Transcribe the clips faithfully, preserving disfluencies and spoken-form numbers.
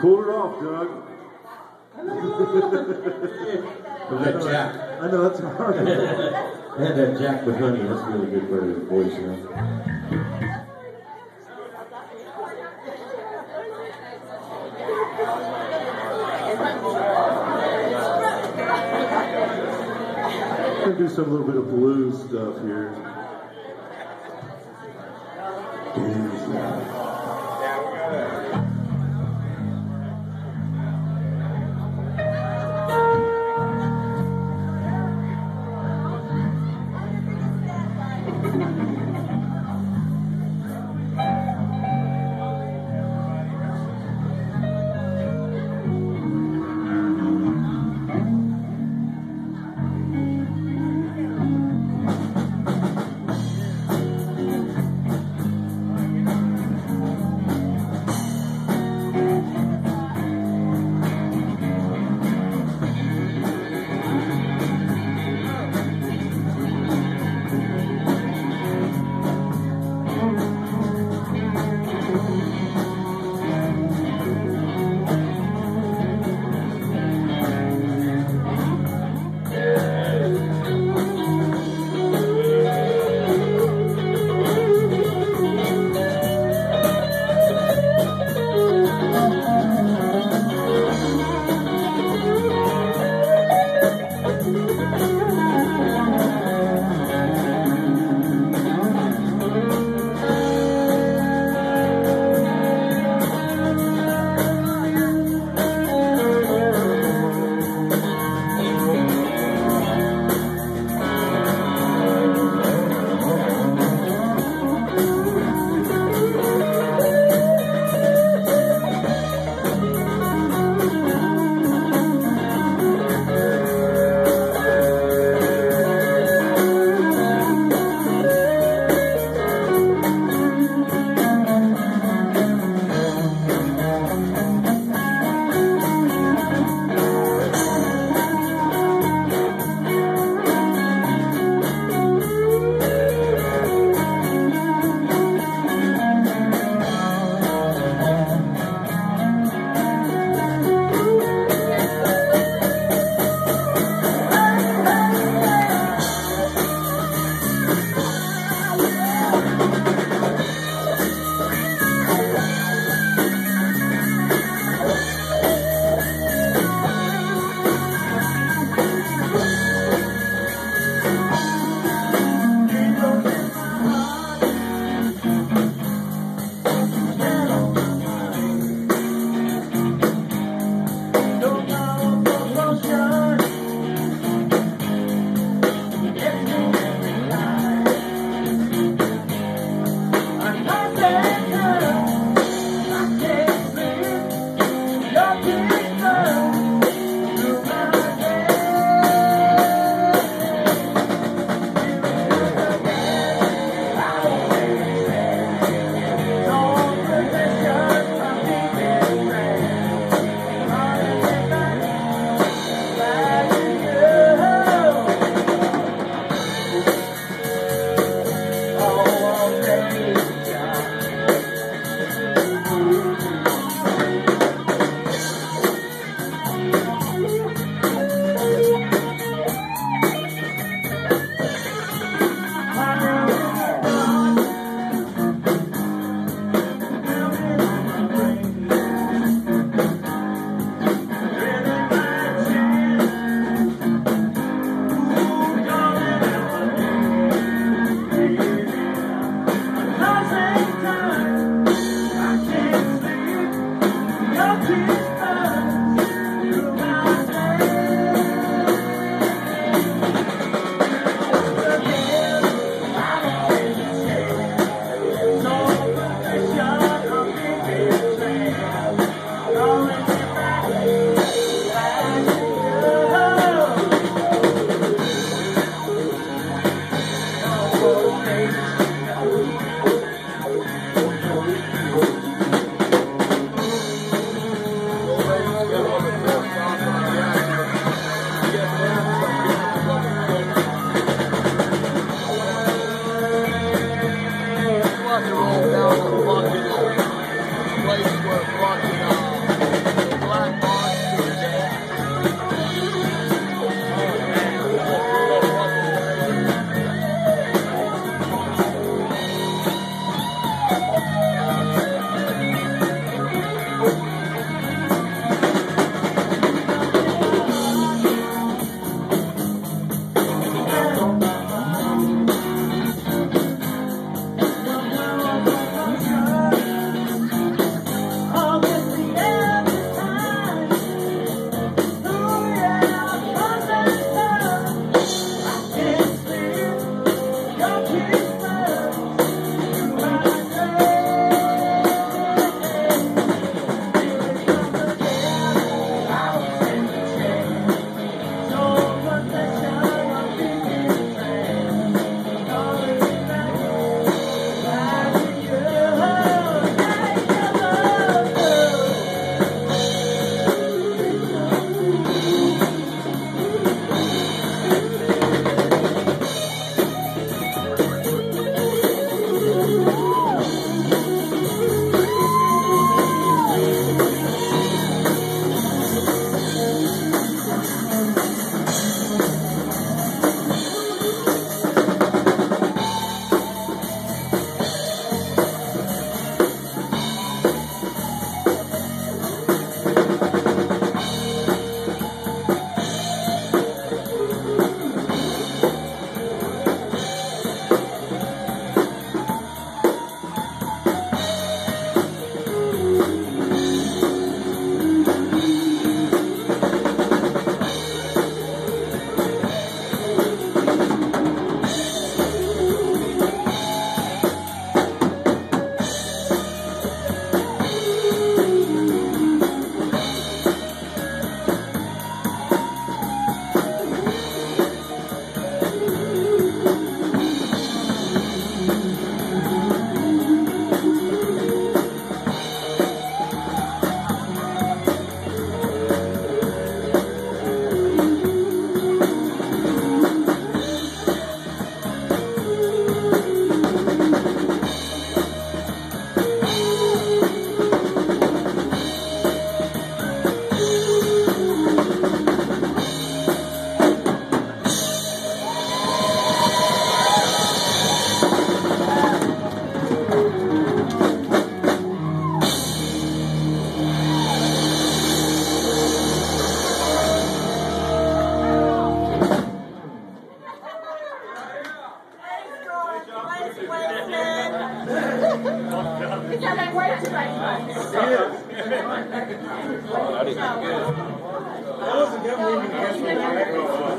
Cool it off, Doug. That Jack. I know, that's hard. And that Jack with honey, that's really good for his voice, you know. I'm going to do some little bit of blues stuff here. Blues. Thank you.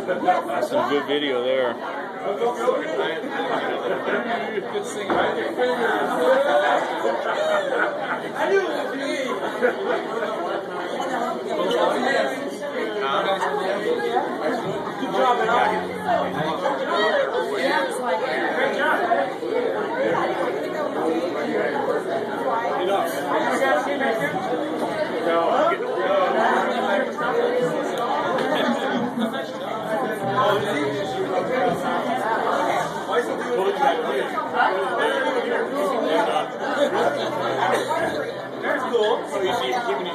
That's some good video there. That's cool. So you see,